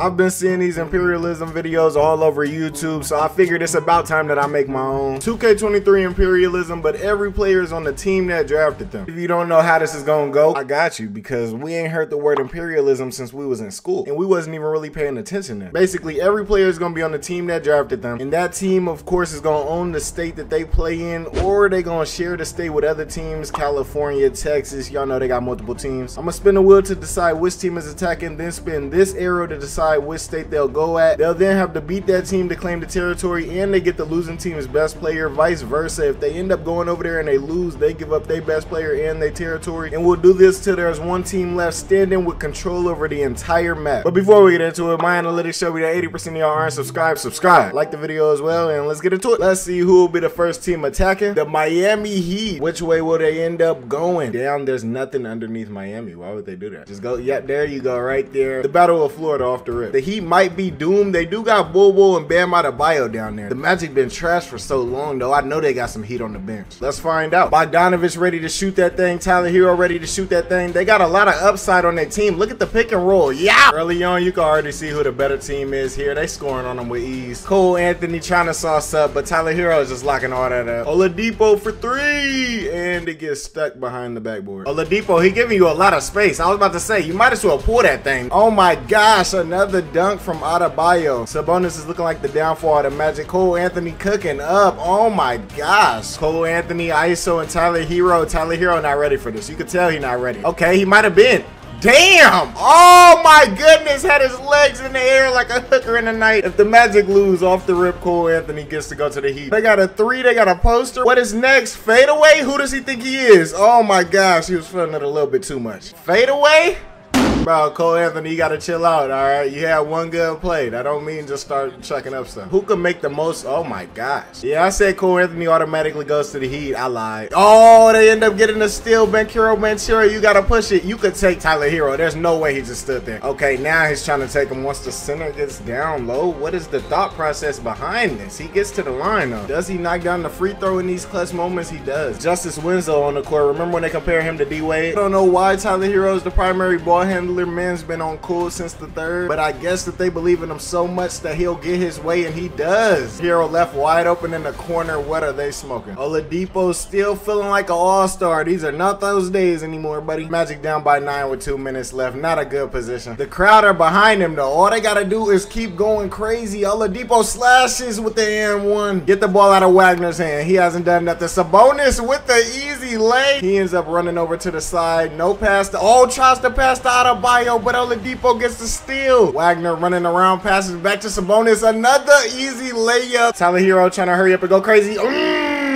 I've been seeing these imperialism videos all over YouTube, so I figured it's about time that I make my own 2K23 imperialism, but every player is on the team that drafted them. If you don't know how this is gonna go, I got you, because we ain't heard the word imperialism since we was in school, and we wasn't even really paying attention then. Basically, every player is gonna be on the team that drafted them, and that team, of course, is gonna own the state that they play in, or they gonna share the state with other teams. California, Texas, y'all know they got multiple teams. I'm gonna spin the wheel to decide which team is attacking, then spin this arrow to decide which state they'll go at. They'll then have to beat that team to claim the territory, and they get the losing team's best player, vice versa. If they end up going over there and they lose, they give up their best player and their territory, and we'll do this till there's one team left standing with control over the entire map. But before we get into it, my analytics show me that 80% of y'all aren't subscribed. Subscribe, like the video as well, and let's get into it. Let's see who will be the first team attacking. The Miami Heat. Which way will they end up going? Damn, there's nothing underneath Miami. Why would they do that? Just go, yep, there you go, right there. The Battle of Florida off the rip. The Heat might be doomed. They do got Bobo and Bam Adebayo down there. The Magic been trash for so long, though. I know they got some heat on the bench. Let's find out. Bogdanovich ready to shoot that thing. Tyler Herro ready to shoot that thing. They got a lot of upside on their team. Look at the pick and roll. Yeah! Early on, you can already see who the better team is here. They scoring on them with ease. Cole Anthony trying to sauce up, but Tyler Herro is just locking all that up. Oladipo for three, and it gets stuck behind the backboard. Oladipo, he giving you a lot of space. I was about to say, you might as well pull that thing. Oh my gosh, another dunk from Adebayo. Sabonis is looking like the downfall of the Magic. Cole Anthony cooking up. Oh my gosh. Cole Anthony, ISO, and Tyler Herro. Tyler Herro not ready for this. You could tell he's not ready. Okay, he might have been. Damn! Oh my goodness, had his legs in the air like a hooker in the night. If the Magic lose off the rip, Cole Anthony gets to go to the Heat. They got a three, they got a poster. What is next? Fade away? Who does he think he is? Oh my gosh, he was feeling it a little bit too much. Fade away? Bro, Cole Anthony, you gotta chill out, alright? You had one good play. That don't mean just start chucking up stuff. Who can make the most? Oh my gosh. Yeah, I said Cole Anthony automatically goes to the Heat. I lied. Oh, they end up getting a steal. Banchero, you gotta push it. You could take Tyler Herro. There's no way he just stood there. Okay, now he's trying to take him once the center gets down low. What is the thought process behind this? He gets to the line, though. Does he knock down the free throw in these clutch moments? He does. Justice Winslow on the court. Remember when they compare him to D-Wade? I don't know why Tyler Herro is the primary ball handler. Man's been on cool since the third, but I guess that they believe in him so much that he'll get his way, and he does. Herro left wide open in the corner. What are they smoking? Oladipo still feeling like an all-star. These are not those days anymore, buddy. Magic down by 9 with 2 minutes left. Not a good position. The crowd are behind him, though. All they gotta do is keep going crazy. Oladipo slashes with the N1. Get the ball out of Wagner's hand. He hasn't done nothing. Sabonis with the easy lay. He ends up running over to the side. No pass to, oh, tries to pass to Adebayo, but Oladipo gets the steal. Wagner running around, passes back to Sabonis. Another easy layup. Tyler Herro trying to hurry up and go crazy.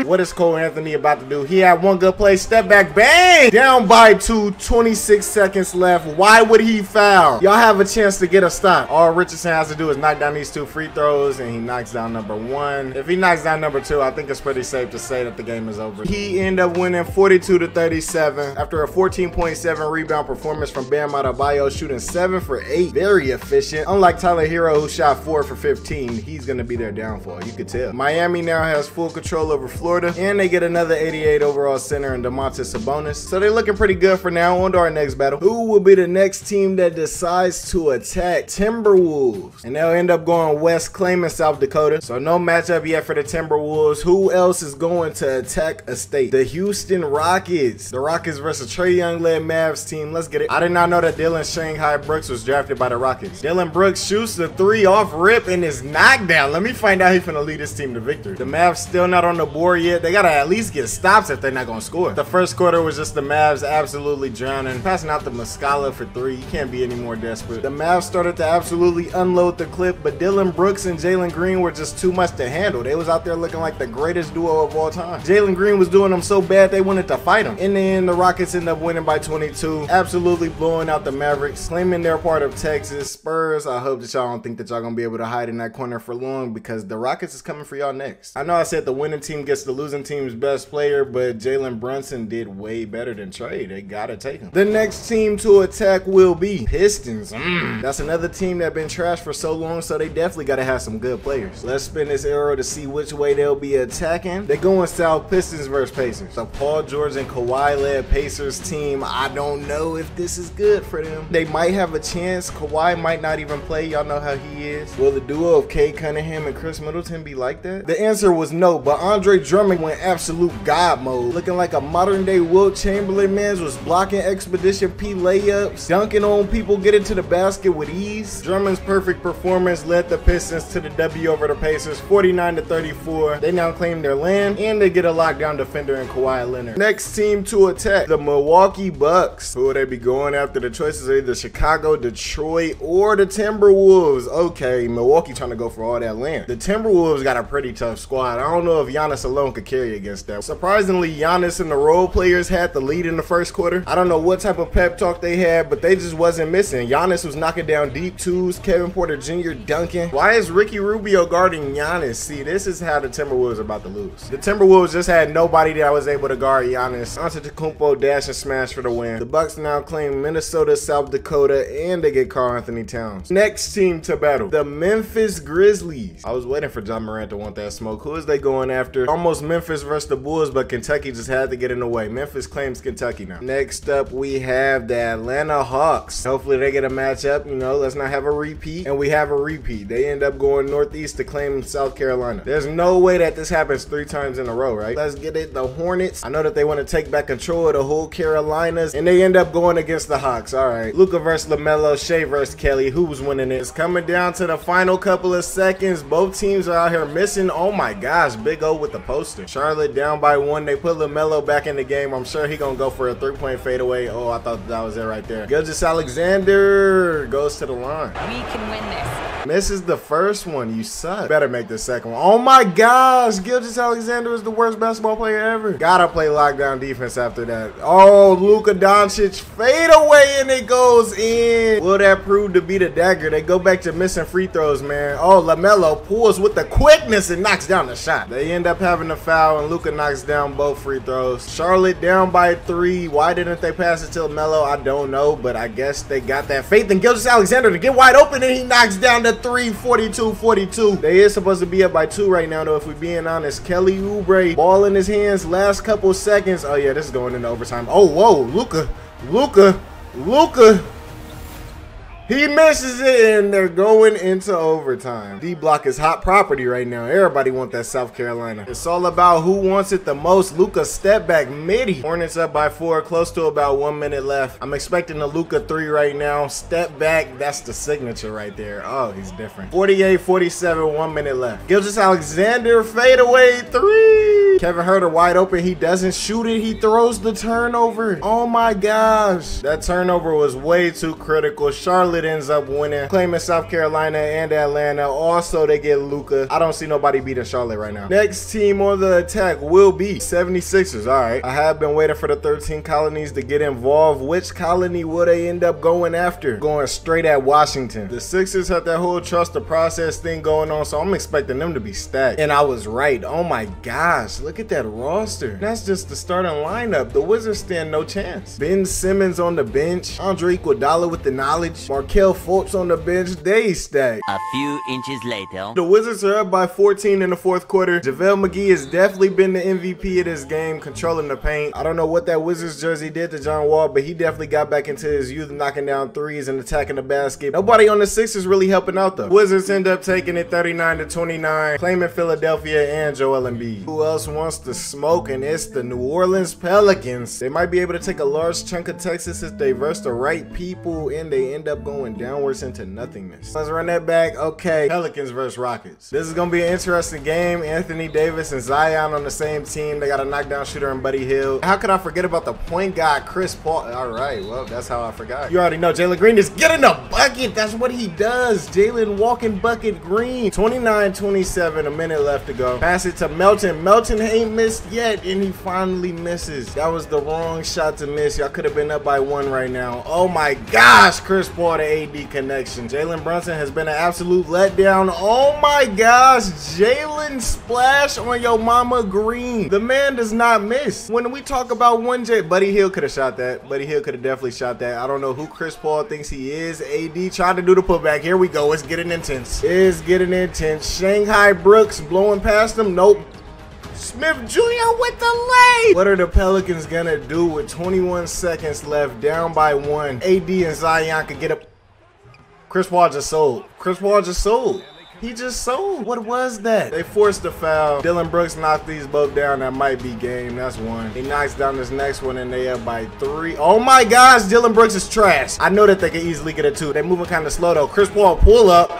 What is Cole Anthony about to do? He had one good play. Step back. Bang! Down by 2. 26 seconds left. Why would he foul? Y'all have a chance to get a stop. All Richardson has to do is knock down these 2 free throws, and he knocks down number 1. If he knocks down number 2, I think it's pretty safe to say that the game is over. He ended up winning 42-37 after a 14.7 rebound performance from Bam Adebayo, shooting 7 for 8. Very efficient. Unlike Tyler Herro, who shot 4 for 15, he's going to be their downfall. You could tell. Miami now has full control over Florida. And they get another 88 overall center in Domantas Sabonis. So they're looking pretty good for now. On to our next battle. Who will be the next team that decides to attack? Timberwolves. And they'll end up going west, claiming South Dakota. So no matchup yet for the Timberwolves. Who else is going to attack a state? The Houston Rockets. The Rockets versus Trae Young-led Mavs team. Let's get it. I did not know that Dillon Shanghai Brooks was drafted by the Rockets. Dillon Brooks shoots the 3 off rip and is knocked down. Let me find out who's going to lead this team to victory. The Mavs still not on the board yet. They gotta at least get stops if they're not gonna score. The first quarter was just the Mavs absolutely drowning. Passing out the Muscala for 3. You can't be any more desperate. The Mavs started to absolutely unload the clip, but Dillon Brooks and Jalen Green were just too much to handle. They was out there looking like the greatest duo of all time. Jalen Green was doing them so bad they wanted to fight him. In the end, the Rockets end up winning by 22, absolutely blowing out the Mavericks, claiming they're part of Texas. Spurs, I hope that y'all don't think that y'all gonna be able to hide in that corner for long, because the Rockets is coming for y'all next. I know I said the winning team gets the losing team's best player, but Jalen Brunson did way better than Trey. They gotta take him. The next team to attack will be Pistons. That's another team that been trashed for so long, so they definitely gotta have some good players. Let's spin this arrow to see which way they'll be attacking. They're going south. Pistons versus Pacers. The Paul George and Kawhi led Pacers team. I don't know if this is good for them. They might have a chance. Kawhi might not even play. Y'all know how he is. Will the duo of Kay Cunningham and Chris Middleton be like that? The answer was no, but Andre Drummond went absolute god mode, looking like a modern day Wilt Chamberlain. Mans was blocking Expedition P layups, dunking on people, getting to the basket with ease. Drummond's perfect performance led the Pistons to the W over the Pacers, 49-34. They now claim their land, and they get a lockdown defender in Kawhi Leonard. Next team to attack, the Milwaukee Bucks. Who will they be going after? The choices are either Chicago, Detroit, or the Timberwolves. Okay, Milwaukee trying to go for all that land. The Timberwolves got a pretty tough squad. I don't know if Giannis alone could carry against that. Surprisingly, Giannis and the role players had the lead in the first quarter. I don't know what type of pep talk they had, but they just wasn't missing. Giannis was knocking down deep twos, Kevin Porter Jr. dunking. Why is Ricky Rubio guarding Giannis? See, this is how the Timberwolves are about to lose. The Timberwolves just had nobody that was able to guard Giannis. Antetokounmpo dash and smash for the win. The Bucks now claim Minnesota, South Dakota, and they get Karl Anthony Towns. Next team to battle, the Memphis Grizzlies. I was waiting for John Morant to want that smoke. Who is they going after? Almost Memphis versus the Bulls, but Kentucky just had to get in the way. Memphis claims Kentucky now. Next up, we have the Atlanta Hawks. Hopefully they get a matchup. You know, let's not have a repeat. And we have a repeat. They end up going northeast to claim South Carolina. There's no way that this happens 3 times in a row, right? Let's get it. The Hornets. I know that they want to take back control of the whole Carolinas, and they end up going against the Hawks. All right. Luka versus LaMelo, Shea versus Kelly. Who's winning it? It's coming down to the final couple of seconds. Both teams are out here missing. Oh my gosh, Big O with the poster. Charlotte down by 1. They put LaMelo back in the game. I'm sure he gonna go for a 3-point fadeaway. Oh, I thought that was it right there. Gilgeous-Alexander goes to the line. We can win this. Misses the first one. You suck. Better make the second one. Oh my gosh, Gilgeous-Alexander is the worst basketball player ever. Gotta play lockdown defense after that. Oh, Luka Doncic fade away and it goes in. Will that prove to be the dagger? They go back to missing free throws, man. Oh, LaMelo pulls with the quickness and knocks down the shot. They end up having a foul and Luka knocks down both free throws. Charlotte down by 3. Why didn't they pass it to LaMelo? I don't know, but I guess they got that faith in Gilgeous-Alexander to get wide open and he knocks down the 3, 42-42. They is supposed to be up by 2 right now, though, if we're being honest. Kelly Oubre, ball in his hands, last couple seconds. Oh, yeah, this is going into overtime. Oh, whoa, Luka. He misses it, and they're going into overtime. D-Block is hot property right now. Everybody want that South Carolina. It's all about who wants it the most. Luka step back midi. Hornets up by 4, close to about 1 minute left. I'm expecting a Luka 3 right now. Step back, that's the signature right there. Oh, he's different. 48-47, 1 minute left. Gilgeous-Alexander fadeaway 3. Kevin Herter wide open. He doesn't shoot it. He throws the turnover. Oh my gosh. That turnover was way too critical. Charlotte ends up winning, claiming South Carolina and Atlanta. Also, they get Luka. I don't see nobody beating Charlotte right now. Next team on the attack will be 76ers. All right. I have been waiting for the 13 colonies to get involved. Which colony will they end up going after? Going straight at Washington. The Sixers had that whole trust the process thing going on, so I'm expecting them to be stacked. And I was right. Oh my gosh. Look at that roster. That's just the starting lineup. The Wizards stand no chance. Ben Simmons on the bench. Andre Iguodala with the knowledge. Markel Fultz on the bench. They stack. A few inches later. The Wizards are up by 14 in the fourth quarter. JaVale McGee has definitely been the MVP of this game, controlling the paint. I don't know what that Wizards jersey did to John Wall, but he definitely got back into his youth, knocking down 3s and attacking the basket. Nobody on the Sixers really helping out though. Wizards end up taking it 39-29, claiming Philadelphia and Joel Embiid. Who else wants to smoke? And it's the New Orleans Pelicans. They might be able to take a large chunk of Texas if they verse the right people, and they end up going downwards into nothingness. Let's run that back. Okay, Pelicans versus Rockets. This is gonna be an interesting game. Anthony Davis and Zion on the same team. They got a knockdown shooter in Buddy Hield. How could I forget about the point guard, Chris Paul? All right, well, that's how I forgot. You already know Jalen Green is getting a bucket. That's what he does. Jalen walking bucket Green. 29-27, a minute left to go. Pass it to Melton. Melton ain't missed yet, and he finally misses. That was the wrong shot to miss. Y'all could have been up by one right now. Oh my gosh, Chris Paul to AD connection. Jalen Brunson has been an absolute letdown. Oh my gosh, Jalen splash on your mama green. The man does not miss. When we talk about Buddy Hield could have shot that. Buddy Hield could have definitely shot that. I don't know who Chris Paul thinks he is. AD tried to do the putback. Here we go. It's getting intense. It's getting intense. Shanghai Brooks blowing past him. Nope. Smith Jr. with the lay. What are the Pelicans gonna do with 21 seconds left, down by one? AD and Zion could get up. Chris Paul just sold. Chris Paul just sold. He just sold. What was that? They forced the foul. Dillon Brooks knocked these both down. That might be game. That's one. He knocks down this next one, and they up by three. Oh my gosh, Dillon Brooks is trash. I know that they could easily get a two. They're moving kind of slow though. Chris Paul pull up.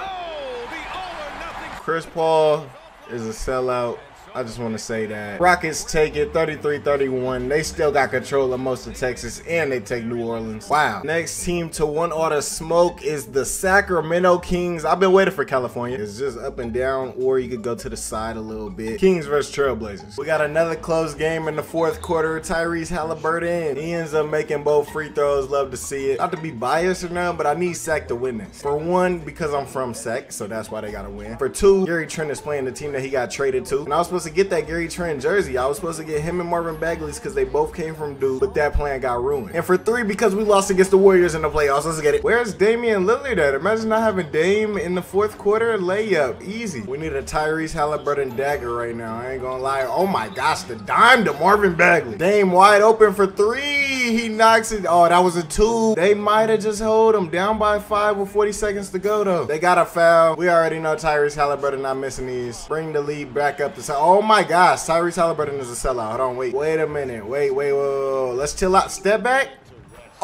Chris Paul is a sellout. I just want to say that. Rockets take it 33-31. They still got control of most of Texas, and they take New Orleans. Wow. Next team to one order smoke is the Sacramento Kings. I've been waiting for California. It's just up and down, or you could go to the side a little bit. Kings versus Trailblazers. We got another close game in the fourth quarter. Tyrese Halliburton. He ends up making both free throws. Love to see it. Not to be biased or none, but I need Sac to win this. For one, because I'm from Sac, so that's why they got to win. For two, Gary Trent is playing the team that he got traded to. And I was supposed to get that Gary Trent jersey. I was supposed to get him and Marvin Bagley's because they both came from Duke, but that plan got ruined. And for three, because we lost against the Warriors in the playoffs. Let's get it. Where's Damian Lillard at? Imagine not having Dame in the fourth quarter. Layup. Easy. We need a Tyrese Halliburton dagger right now. I ain't gonna lie. Oh my gosh, the dime to Marvin Bagley. Dame wide open for three. He knocks it. Oh, that was a two. They might have just held him down by five with 40 seconds to go though. They got a foul. We already know Tyrese Halliburton not missing these. Bring the lead back up to side. Oh my gosh, Tyrese Halliburton is a sellout. Hold on, wait. Wait a minute. Wait, whoa. Let's chill out. Step back.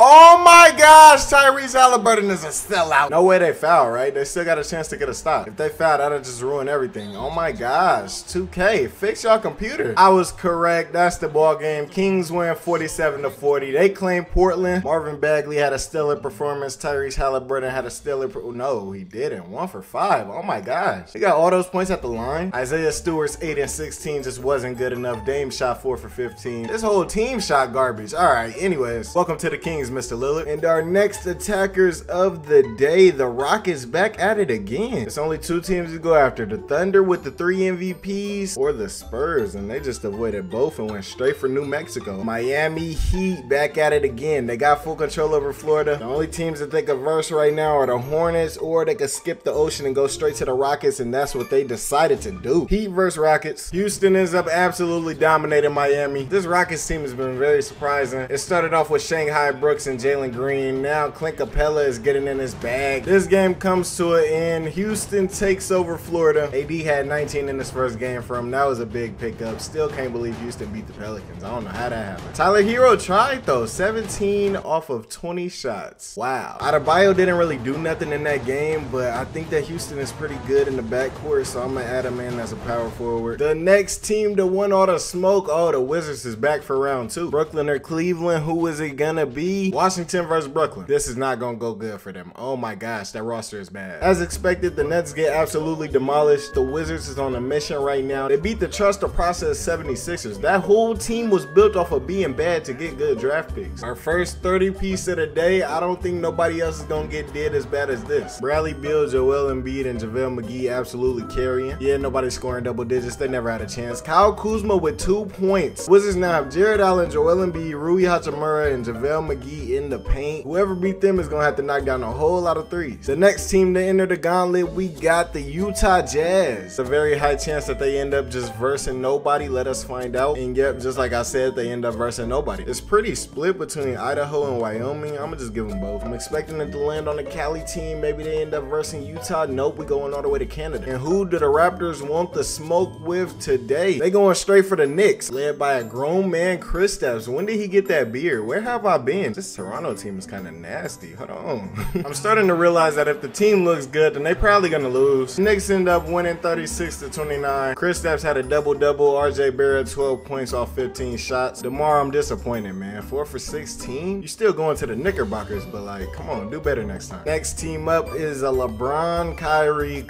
Oh my gosh, Tyrese Halliburton is a sellout. No way they foul, right? They still got a chance to get a stop. If they foul, that'll just ruin everything. Oh my gosh, 2K, fix your computer. I was correct, that's the ball game. Kings win 47-40. They claim Portland. Marvin Bagley had a stellar performance. Tyrese Halliburton had a stellar, no, he didn't. 1 for 5, oh my gosh. They got all those points at the line. Isaiah Stewart's 8 and 16 just wasn't good enough. Dame shot 4 for 15. This whole team shot garbage. All right, anyways, welcome to the Kings, Mr. Lillard. And our next attackers of the day, the Rockets back at it again. It's only two teams to go after, the Thunder with the 3 MVPs or the Spurs, and they just avoided both and went straight for New Mexico. Miami Heat back at it again. They got full control over Florida. The only teams that they could verse right now are the Hornets, or they could skip the ocean and go straight to the Rockets, and that's what they decided to do. Heat versus Rockets. Houston ends up absolutely dominating Miami. This Rockets team has been very surprising. It started off with Shanghai Brooks and Jalen Green. Now Clint Capella is getting in his bag. This game comes to an end. Houston takes over Florida. AD had 19 in this first game for him. That was a big pickup. Still can't believe Houston beat the Pelicans. I don't know how that happened. Tyler Herro tried though. 17 off of 20 shots. Wow. Adebayo didn't really do nothing in that game, but I think that Houston is pretty good in the backcourt, so I'm gonna add him in as a power forward. The next team to win all the smoke. Oh, the Wizards is back for round 2. Brooklyn or Cleveland, who is it gonna be? Washington versus Brooklyn. This is not gonna go good for them. Oh my gosh, that roster is bad. As expected, the Nets get absolutely demolished. The Wizards is on a mission right now. They beat the trust the process 76ers. That whole team was built off of being bad to get good draft picks. Our first 30 piece of the day. I don't think nobody else is gonna get did as bad as this. Bradley Beal, Joel Embiid, and JaVale McGee absolutely carrying. Yeah, nobody's scoring double digits. They never had a chance. Kyle Kuzma with 2 points. Wizards now have Jared Allen, Joel Embiid, Rui Hachimura, and JaVale McGee in the paint. Whoever beat them is gonna have to knock down a whole lot of threes. The next team to enter the gauntlet, we got the Utah Jazz. It's a very high chance that they end up just versing nobody. Let us find out. And yep, just like I said, they end up versing nobody. It's pretty split between Idaho and Wyoming. I'm gonna just give them both. I'm expecting them to land on the Cali team. Maybe they end up versing Utah. Nope, we're going all the way to Canada. And who do the Raptors want the smoke with today? They going straight for the Knicks, led by a grown man, Kristaps. When did he get that beard? Where have I been? this Toronto team is kind of nasty. Hold on. I'm starting to realize that if the team looks good, then they probably going to lose. Knicks end up winning 36-29. Kristaps had a double-double. RJ Barrett, 12 points off 15 shots. DeMar, I'm disappointed, man. 4 for 16? You still going to the Knickerbockers, but like, come on, do better next time. Next team up is a LeBron, Kyrie,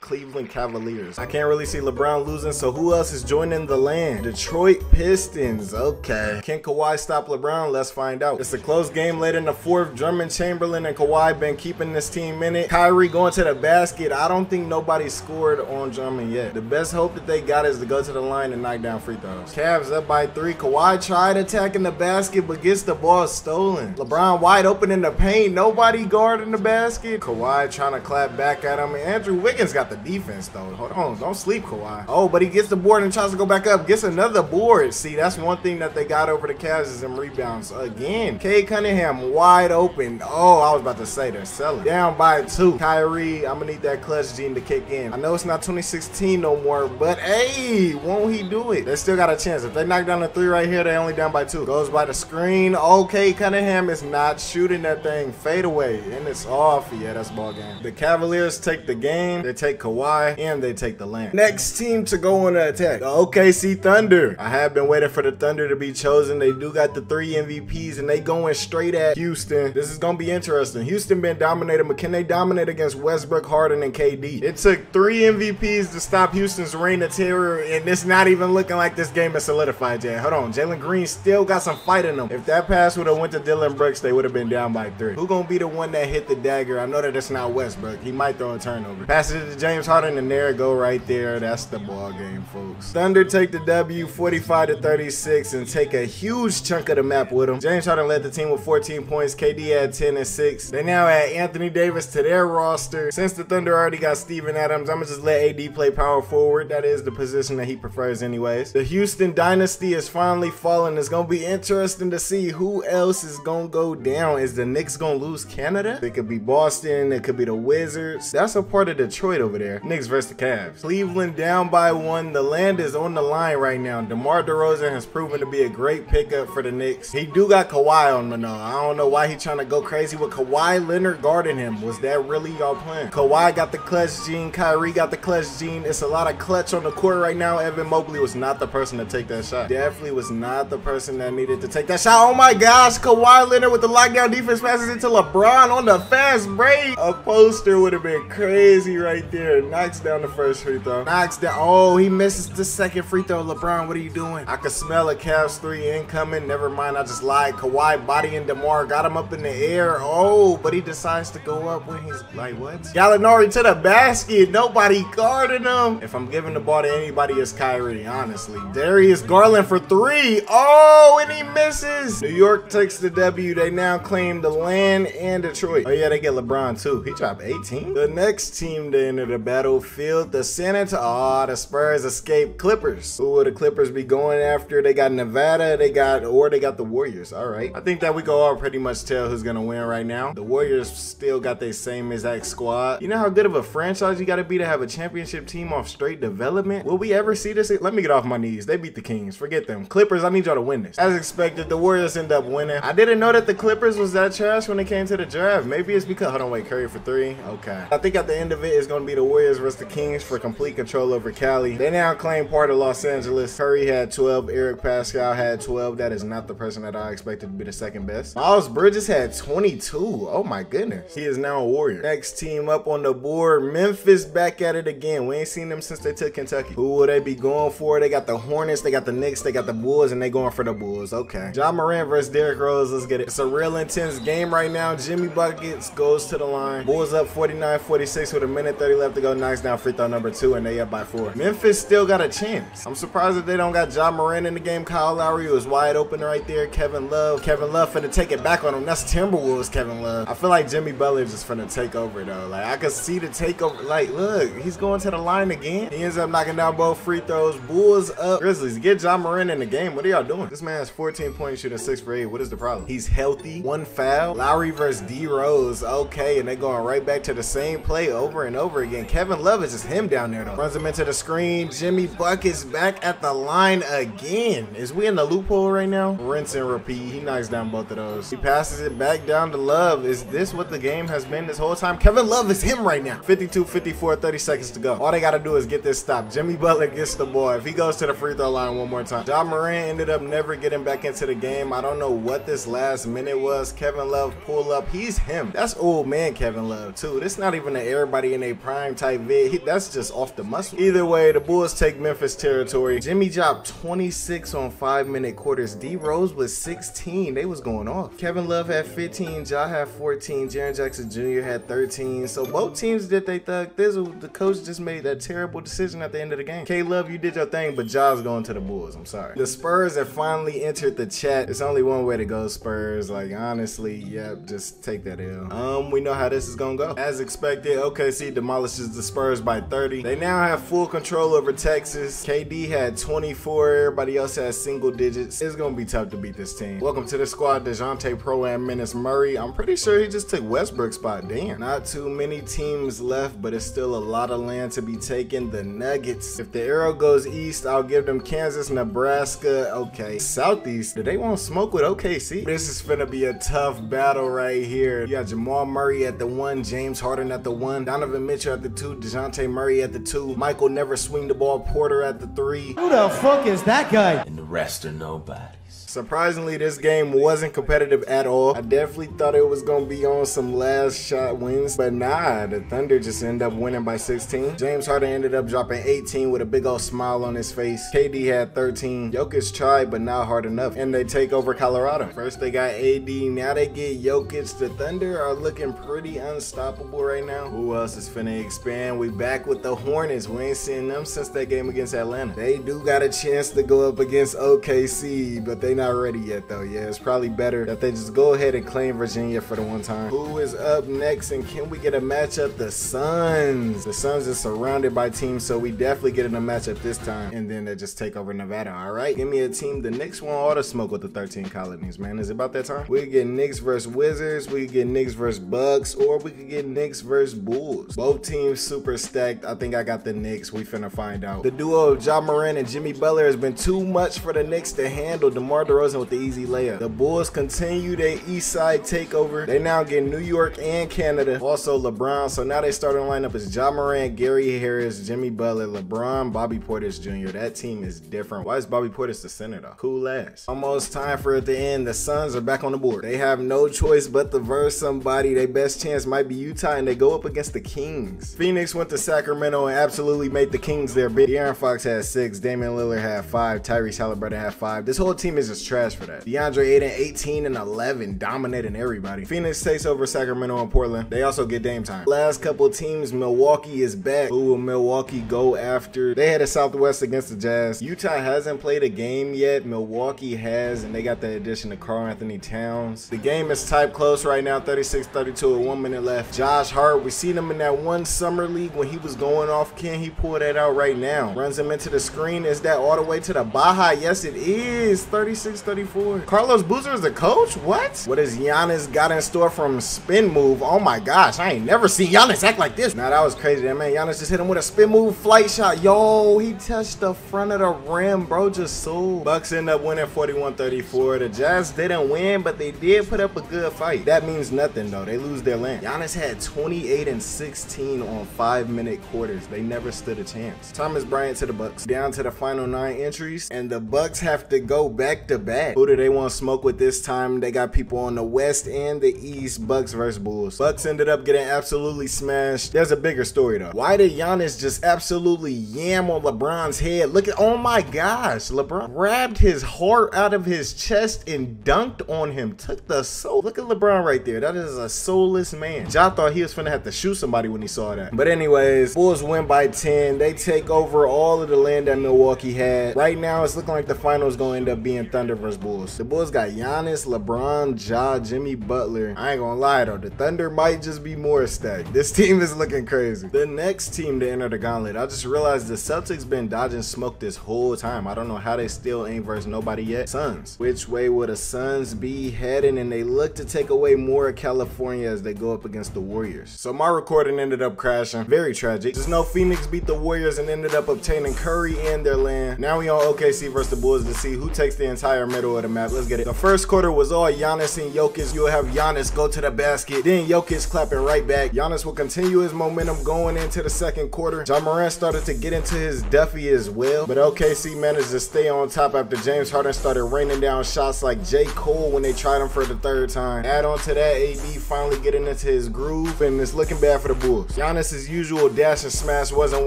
Cleveland Cavaliers. I can't really see LeBron losing, so who else is joining the land? Detroit Pistons. Okay. Can Kawhi stop LeBron? Let's find out. It's a close game late in the fourth. Drummond, Chamberlain, and Kawhi been keeping this team in it. Kyrie going to the basket. I don't think nobody scored on Drummond yet. The best hope that they got is to go to the line and knock down free throws. Cavs up by 3. Kawhi tried attacking the basket, but gets the ball stolen. LeBron wide open in the paint. Nobody guarding the basket. Kawhi trying to clap back at him. Andrew Wiggins got the defense, though. Hold on. Don't sleep, Kawhi. Oh, but he gets the board and tries to go back up. Gets another board. See, that's one thing that they got over the Cavs is them rebounds again. Kay Cunningham wide open. Oh, I was about to say they're selling. Down by 2. Kyrie, I'm gonna need that clutch gene to kick in. I know it's not 2016 no more, but hey, won't he do it? They still got a chance. If they knock down the 3 right here, they only down by 2. Goes by the screen. Okay, Cunningham is not shooting that thing. Fade away, and it's off. Yeah, that's ball game. The Cavaliers take the game. They take Kawhi, and they take the land. Next team to go on the attack, the OKC Thunder. I have been waiting for the Thunder to be chosen. They do got the 3 MVPs, and they going straight at Houston. This is gonna be interesting. Houston been dominated, but can they dominate against Westbrook, Harden, and KD? It took 3 MVPs to stop Houston's reign of terror, and it's not even looking like this game is solidified yet. Hold on, Jalen Green still got some fight in him. If that pass would have went to Dillon Brooks, they would have been down by 3. Who gonna be the one that hit the dagger? I know that it's not Westbrook. He might throw a turnover. Pass it to James Harden, and there it go right there. That's the ball game, folks. Thunder take the W, 45-36, and take a huge chunk of the map with them. James Harden led the team with 14 points. KD had 10 and 6. They now add Anthony Davis to their roster. Since the Thunder already got Steven Adams, I'm gonna just let AD play power forward. That is the position that he prefers anyways. The Houston dynasty is finally falling. It's gonna be interesting to see who else is gonna go down. Is the Knicks gonna lose Canada? It could be Boston. It could be the Wizards. That's a part of Detroit over there. Knicks versus the Cavs. Cleveland down by 1. The land is on the line right now. DeMar DeRozan has proven to be a great pickup for the Knicks. He do got Kawhi on him though. I don't know why he trying to go crazy with Kawhi Leonard guarding him. Was that really y'all plan? Kawhi got the clutch gene. Kyrie got the clutch gene. It's a lot of clutch on the court right now. Evan Mobley was not the person to take that shot. Definitely was not the person that needed to take that shot. Oh my gosh, Kawhi Leonard with the lockdown defense passes into LeBron on the fast break. A poster would have been crazy right there. Knocks down the first free throw. Knocks down. Oh, he misses the second free throw. LeBron, what are you doing? I could smell a Cavs 3 incoming. Never mind, I just lied. Kawhi bodying DeMar. Got him up in the air. Oh, but he decides to go up when he's like, what? Gallinari to the basket. Nobody guarding him. If I'm giving the ball to anybody, it's Kyrie, honestly. Darius Garland for 3. Oh, and he misses. New York takes the W. They now claim the land and Detroit. Oh, yeah, they get LeBron, too. He dropped 18. The next team to enter the battlefield, the San Antonio. Oh, the Spurs escape Clippers. Who will the Clippers be going after? They got Nevada. They got the Warriors. All right. I think that we can all pretty much tell who's going to win right now. The Warriors still got their same exact squad. You know how good of a franchise you got to be to have a championship team off straight development? Will we ever see this? Let me get off my knees. They beat the Kings. Forget them. Clippers, I need y'all to win this. As expected, the Warriors end up winning. I didn't know that the Clippers was that trash when it came to the draft. Maybe it's because, hold on, wait, Curry for 3. Okay. I think at the end of it, it's going to be the Warriors versus the Kings for complete control over Cali. They now claim part of Los Angeles. Curry had 12. Eric Pascal had 12. That is not the person that I expected to be the second best. Miles Bridges had 22. Oh my goodness. He is now a Warrior. Next team up on the board. Memphis back at it again. We ain't seen them since they took Kentucky. Who will they be going for? They got the Hornets. They got the Knicks. They got the Bulls, and they going for the Bulls. Okay. John Morant versus Derrick Rose. Let's get it. It's a real intense game right now. Jimmy Buckets goes to the line. Bulls up 49-46 with a minute 30 left to go. Knocks down free throw number 2, and they up by 4. Memphis still got a chance. I'm surprised that they don't got John Morant in the game. Kyle Lowry was wide open right there. Kevin Love finna take it back on him. That's Timberwolves Kevin Love. I feel like Jimmy Butler just finna take over though. Like I could see the takeover. Like look, he's going to the line again. He ends up knocking down both free throws. Bulls up. Grizzlies, get John Morant in the game. What are y'all doing? This man's 14 points shooting 6 for 8. What is the problem? He's healthy. 1 foul. Lowry versus D Rose. Okay, and they going right back to the same play over and over again. Kevin Love is just him down there though. Runs him into the screen. Jimmy Buckets back at the line again. Is we in the loophole right now? Rinse and repeat. He knocks down both of those. He passes it back down to Love. Is this what the game has been this whole time? Kevin Love is him right now. 52, 54, 30 seconds to go. All they got to do is get this stop. Jimmy Butler gets the ball. If he goes to the free throw line one more time. John Morant ended up never getting back into the game. I don't know what this last minute was. Kevin Love pull up. He's him. That's old man Kevin Love too. This not even an everybody in a prime type vid. That's just off the muscle. Either way, the Bulls take Memphis territory. Jimmy dropped 26 on 5-minute quarters. D Rose was 16. They was going off. Kevin Love had 15. Ja had 14. Jaren Jackson Jr. had 13. So both teams did they thug thizzle. The coach just made that terrible decision at the end of the game. K Love, you did your thing, but Ja's going to the Bulls. I'm sorry. The Spurs have finally entered the chat. It's only one way to go, Spurs. Like honestly, yep, just take that L. We know how this is gonna go. As expected, OKC demolishes the Spurs by 30. They now have full control over Texas. KD had 24. Everybody else has single digits. It's gonna be tough to beat this team. Welcome to the squad, DeJounte Pro-Am Menace Murray. I'm pretty sure he just took Westbrook's spot. Damn. Not too many teams left, but it's still a lot of land to be taken. The Nuggets. If the arrow goes east, I'll give them Kansas, Nebraska. Okay. Southeast. Do they want smoke with OKC? This is finna be a tough battle right here. You got Jamal Murray at the 1, James Harden at the 1, Donovan Mitchell at the 2, DeJounte Murray at the 2, Michael never swing the ball, Porter at the 3. Who the fuck is that guy? And the rest are nobody. Surprisingly, this game wasn't competitive at all. I definitely thought it was going to be on some last shot wins, but nah, the Thunder just end up winning by 16. James Harden ended up dropping 18 with a big old smile on his face. KD had 13. Jokic tried, but not hard enough, and they take over Colorado. First they got AD, now they get Jokic. The Thunder are looking pretty unstoppable right now. Who else is finna expand? We back with the Hornets. We ain't seen them since that game against Atlanta. They do got a chance to go up against OKC, but they not ready yet though. Yeah, it's probably better that they just go ahead and claim Virginia for the one time. Who is up next, and can we get a matchup? The Suns. The Suns is surrounded by teams, so we definitely get in a matchup this time, and then they just take over Nevada. All right, give me a team. The Knicks want all the smoke with the 13 colonies, man. Is it about that time? We could get Knicks versus Wizards, we could get Knicks versus Bucks, or we could get Knicks versus Bulls. Both teams super stacked. I think I got the Knicks. We finna find out. The duo of Ja Morant and Jimmy Butler has been too much for the Knicks to handle. DeMar DeRozan with the easy layup. The Bulls continue their east side takeover. They now get New York and Canada. Also LeBron. So now they starting lineup is Ja Morant, Gary Harris, Jimmy Butler, LeBron, Bobby Portis Jr. That team is different. Why is Bobby Portis the center though? Cool ass. Almost time for it to end. The Suns are back on the board. They have no choice but to verse somebody. Their best chance might be Utah, and they go up against the Kings. Phoenix went to Sacramento and absolutely made the Kings their bid. De'Aaron Fox had 6. Damian Lillard had 5. Tyrese Halliburton had 5. This whole team is just trash for that. DeAndre Ayton 18 and 11 dominating everybody. Phoenix takes over Sacramento and Portland. They also get Dame time. Last couple teams, Milwaukee is back. Who will Milwaukee go after? They had a Southwest against the Jazz. Utah hasn't played a game yet. Milwaukee has, and they got the addition of Karl Anthony Towns. The game is tight close right now, 36-32 with 1 minute left. Josh Hart, we seen him in that one summer league when he was going off. Can he pull that out right now? Runs him into the screen. Is that all the way to the Baja? Yes, it is. 36-34. Carlos Boozer is the coach? What? What has Giannis got in store from spin move? Oh my gosh, I ain't never seen Giannis act like this. Nah, that was crazy. That man Giannis just hit him with a spin move flight shot. Yo, he touched the front of the rim, bro. Just sold. Bucks end up winning 41-34. The Jazz didn't win, but they did put up a good fight. That means nothing though. They lose their land. Giannis had 28 and 16 on 5-minute quarters. They never stood a chance. Thomas Bryant to the Bucks. Down to the final 9 entries, and the Bucks have to go back to back. Who do they want to smoke with this time? They got people on the west and the east. Bucks versus Bulls. Bucks ended up getting absolutely smashed. There's a bigger story though. Why did Giannis just absolutely yam on LeBron's head? Look at, oh my gosh, LeBron grabbed his heart out of his chest and dunked on him. Took the soul. Look at LeBron right there. That is a soulless man. Ja thought he was finna have to shoot somebody when he saw that. But anyways, Bulls win by 10. They take over all of the land that Milwaukee had. Right now it's looking like the finals gonna end up being Thunder versus Bulls. The Bulls got Giannis, LeBron, Ja, Jimmy Butler. I ain't gonna lie though, the Thunder might just be more stacked. This team is looking crazy. The next team to enter the gauntlet. I just realized the Celtics been dodging smoke this whole time. I don't know how they still ain't versus nobody yet. Suns. Which way will the Suns be heading? And they look to take away more of California as they go up against the Warriors. So my recording ended up crashing. Very tragic. Just know Phoenix beat the Warriors and ended up obtaining Curry and their land. Now we on OKC versus the Bulls to see who takes the the entire middle of the map. Let's get it. The first quarter was all Giannis and Jokic. You'll have Giannis go to the basket, then Jokic clapping right back. Giannis will continue his momentum going into the second quarter. John Morant started to get into his Duffy as well, but OKC managed to stay on top after James Harden started raining down shots like J. Cole when they tried him for the third time. Add on to that, AD finally getting into his groove, and it's looking bad for the Bulls. Giannis's usual dash and smash wasn't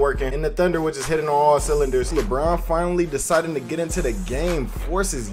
working, and the Thunder was just hitting on all cylinders. LeBron finally deciding to get into the game forces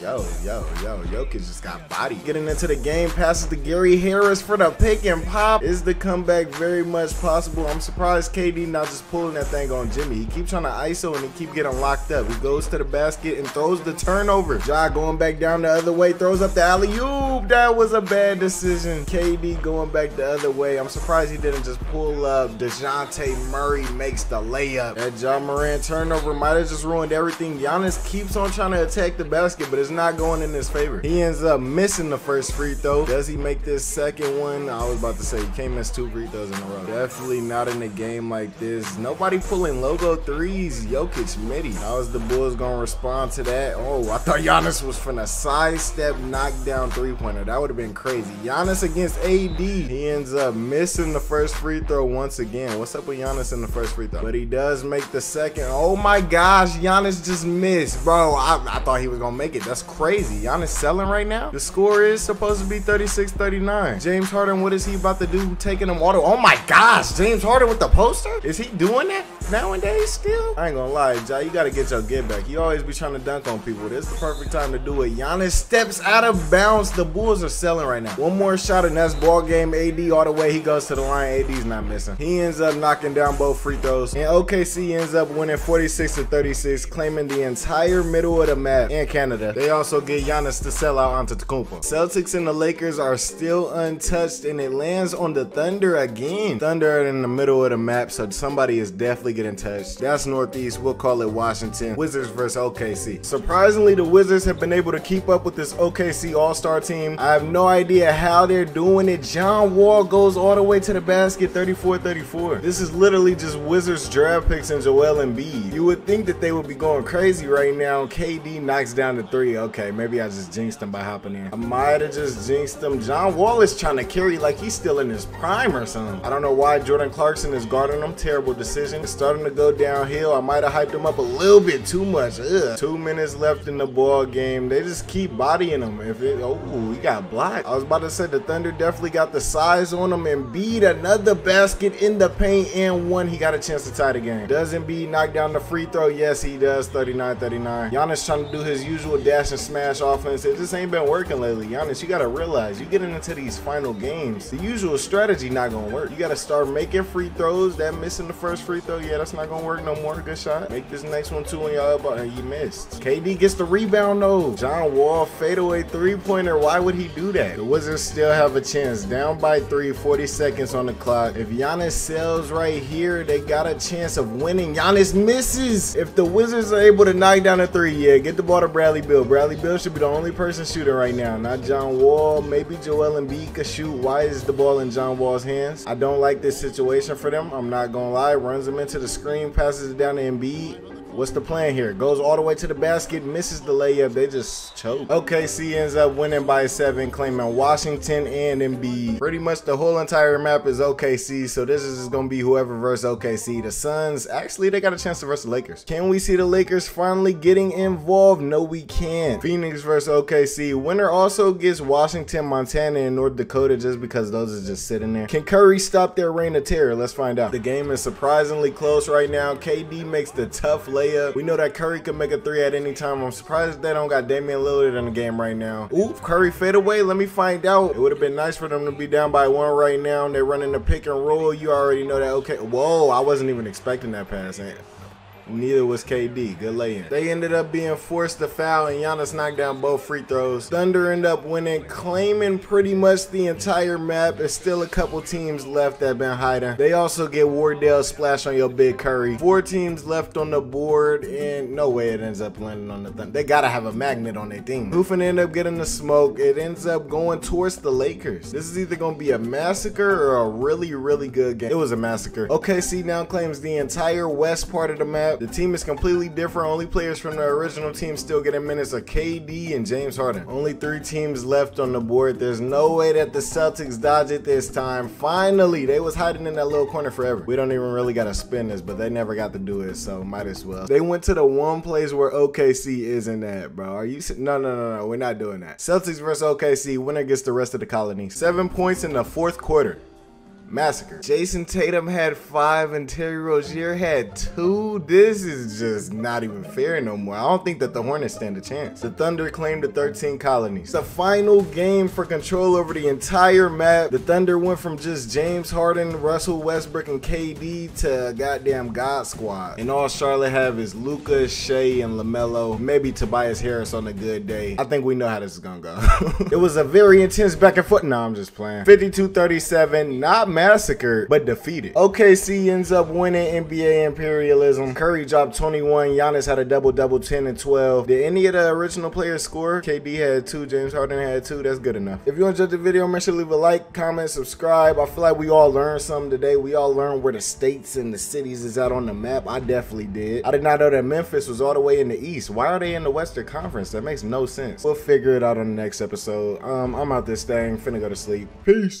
Jokic just got bodied. Getting into the game, passes to Gary Harris for the pick and pop. Is the comeback very much possible? I'm surprised KD not just pulling that thing on Jimmy. He keeps trying to ISO and he keeps getting locked up. He goes to the basket and throws the turnover. Ja going back down the other way, throws up the alley-oop. That was a bad decision. KD going back the other way. I'm surprised he didn't just pull up. DeJounte Murray makes the layup. That John Morant turnover might have just ruined everything. Giannis keeps on trying to attack the basket, but it's not going in his favor. He ends up missing the first free throw. Does he make this second one? I was about to say, he can't miss two free throws in a row. Definitely not in a game like this. Nobody pulling logo threes. Jokic midi. How is the Bulls gonna respond to that? Oh, I thought Giannis was finna sidestep knockdown three-pointer. That would have been crazy. Giannis against AD. He ends up missing the first free throw once again. What's up with Giannis in the first free throw? But he does make the second. Oh my gosh, Giannis just missed. Bro, I thought he was gonna make it. That's crazy. Giannis selling right now. The score is supposed to be 36-39. James Harden, what is he about to do? Taking him auto. Oh my gosh, James Harden with the poster? Is he doing that nowadays still? I ain't gonna lie, Ja, you gotta get your get back. You always be trying to dunk on people. This is the perfect time to do it. Giannis steps out of bounds. The Bulls are selling right now. One more shot and that's ball game. AD all the way. He goes to the line. AD's not missing. He ends up knocking down both free throws. And OKC ends up winning 46-36, claiming the entire middle of the map and Canada. They also get Giannis to sell out Antetokounmpo. Celtics and the Lakers are still untouched, and it lands on the Thunder again. Thunder in the middle of the map, so somebody is definitely getting touched. That's Northeast. We'll call it Washington. Wizards versus OKC. Surprisingly, the Wizards have been able to keep up with this OKC All-Star team. I have no idea how they're doing it. John Wall goes all the way to the basket, 34-34. This is literally just Wizards draft picks and Joel Embiid. You would think that they would be going crazy right now. KD knocks down the three. Okay, maybe I just jinxed him by hopping in. I might have just jinxed him. John Wall is trying to carry like he's still in his prime or something. I don't know why Jordan Clarkson is guarding him. Terrible decision. It's starting to go downhill. I might have hyped him up a little bit too much. Ugh. 2 minutes left in the ball game. They just keep bodying him. Oh, he got blocked. I was about to say the Thunder definitely got the size on him. Embiid, another basket in the paint and one. He got a chance to tie the game. Does Embiid knock down the free throw? Yes, he does. 39-39. Giannis trying to do his usual dash and smash offense. It just ain't been working lately. Giannis, you gotta realize, you getting into these final games, the usual strategy not gonna work. You gotta start making free throws. That missing the first free throw, yeah, that's not gonna work no more. Good shot. Make this next one too on your elbow, and you missed. KD gets the rebound though. John Wall fadeaway three-pointer. Why would he do that? The Wizards still have a chance. Down by three, 40 seconds on the clock. If Giannis sells right here, they got a chance of winning. Giannis misses. If the Wizards are able to knock down a three, yeah, get the ball to Bradley Beal. Bradley Beal should be the only person shooting right now, not John Wall. Maybe Joel Embiid could shoot. Why is the ball in John Wall's hands? I don't like this situation for them. I'm not gonna lie. Runs him into the screen, passes it down to Embiid. What's the plan here? Goes all the way to the basket, misses the layup. They just choke. OKC ends up winning by 7, claiming Washington and Embiid. Pretty much the whole entire map is OKC, so this is just gonna be whoever versus OKC. The Suns, actually, they got a chance to versus the Lakers. Can we see the Lakers finally getting involved? No, we can't. Phoenix versus OKC. Winner also gets Washington, Montana, and North Dakota just because those are just sitting there. Can Curry stop their reign of terror? Let's find out. The game is surprisingly close right now. KD makes the tough layup. We know that Curry could make a three at any time. I'm surprised they don't got Damian Lillard in the game right now. Oop, Curry fade away. Let me find out. It would have been nice for them to be down by 1 right now. They're running the pick and roll. You already know that. Okay. Whoa, I wasn't even expecting that pass. Neither was KD. Good lay-in. They ended up being forced to foul, and Giannis knocked down both free throws. Thunder end up winning, claiming pretty much the entire map. There's still a couple teams left that been hiding. They also get Wardell splash on your big Curry. 4 teams left on the board, and no way it ends up landing on the Thunder. They gotta have a magnet on their team. Hoofin end up getting the smoke. It ends up going towards the Lakers. This is either gonna be a massacre or a really, really good game. It was a massacre. OKC now claims the entire west part of the map. The team is completely different. Only players from the original team still getting minutes are KD and James Harden. Only 3 teams left on the board. There's no way that the Celtics dodge it this time. Finally, they was hiding in that little corner forever. We don't even really got to spin this, but they never got to do it, so might as well. They went to the one place where OKC isn't at, bro. Are you? No, we're not doing that. Celtics versus OKC. Winner gets the rest of the colony. 7 points in the 4th quarter. Massacre. Jason Tatum had 5 and Terry Rozier had 2. This is just not even fair no more. I don't think that the Hornets stand a chance. The Thunder claimed the 13 colonies. The final game for control over the entire map. The Thunder went from just James Harden, Russell Westbrook, and KD to a goddamn God Squad. And all Charlotte have is Luka, Shea, and LaMelo. Maybe Tobias Harris on a good day. I think we know how this is gonna go. It was a very intense back and forth. Nah, I'm just playing. 52-37, not mad. Massacred, but defeated. OKC ends up winning. NBA imperialism. Curry dropped 21. Giannis had a double-double, 10 and 12. Did any of the original players score? KD had 2. James Harden had 2. That's good enough. If you enjoyed the video, make sure to leave a like, comment, subscribe. I feel like we all learned something today. We all learned where the states and the cities is out on the map. I definitely did. I did not know that Memphis was all the way in the East. Why are they in the Western Conference? That makes no sense. We'll figure it out on the next episode. I'm out this thing. Finna go to sleep. Peace.